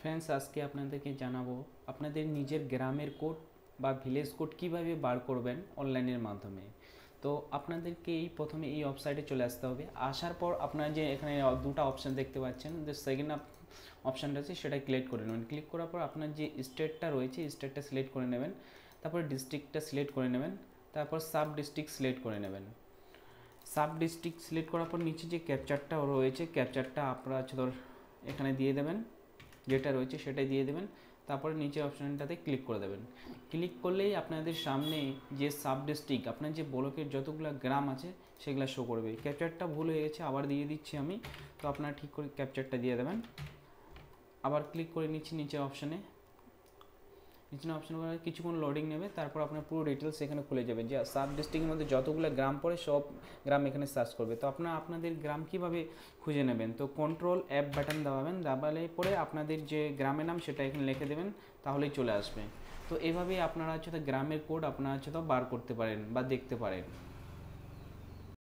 Friends, আজকে আপনাদেরকে জানাবো আপনাদের নিজের গ্রামের কোড বা ভিলেজ কোড কীভাবে বার করবেন অনলাইনের মাধ্যমে। তো আপনাদেরকে এই প্রথমে এই ওয়েবসাইটে চলে আসতে হবে। আসার পর আপনারা যে এখানে দুটো অপশান দেখতে পাচ্ছেন, যে সেকেন্ড অপশানটা আছে সেটা ক্লিক করে নেবেন। ক্লিক করার পর আপনার যে স্টেটটা রয়েছে স্টেটটা সিলেক্ট করে নেবেন, তারপর ডিস্ট্রিক্টটা সিলেক্ট করে নেবেন, তারপর সাব ডিস্ট্রিক্ট সিলেক্ট করে নেবেন। সাব ডিস্ট্রিক্ট সিলেক্ট করার পর নিচে যে ক্যাপচারটা রয়েছে ক্যাপচারটা আপনারা এখানে দিয়ে দেবেন, যেটা রয়েছে সেটাই দিয়ে দেবেন। তারপরে নিচের অপশানটাতে ক্লিক করে দেবেন। ক্লিক করলেই আপনাদের সামনে যে সাব ডিস্ট্রিক্ট আপনার যে ব্লকের যতগুলো গ্রাম আছে সেগুলো শো করবে। ক্যাপচারটা ভুল হয়ে গেছে, আবার দিয়ে দিচ্ছি আমি, তো আপনারা ঠিক করে ক্যাপচারটা দিয়ে দেবেন। আবার ক্লিক করে নিচের অপশানে করে কিছুক্ষণ লোডিং নেবে, তারপর আপনার পুরো ডিটেলস এখানে খুলে যাবে। যে সাব ডিস্ট্রিক্টের মধ্যে যতগুলো গ্রাম পড়ে সব গ্রাম এখানে সার্চ করবে। তো আপনারা আপনাদের গ্রাম কীভাবে খুঁজে নেবেন, তো কন্ট্রোল অ্যাপ বাটন দাবাবেন, দাবালে পরে আপনাদের যে গ্রামের নাম সেটা এখানে লিখে দেবেন, তাহলেই চলে আসবে। তো এভাবেই আপনারা গ্রামের কোড আপনারা বার করতে পারেন বা দেখতে পারেন।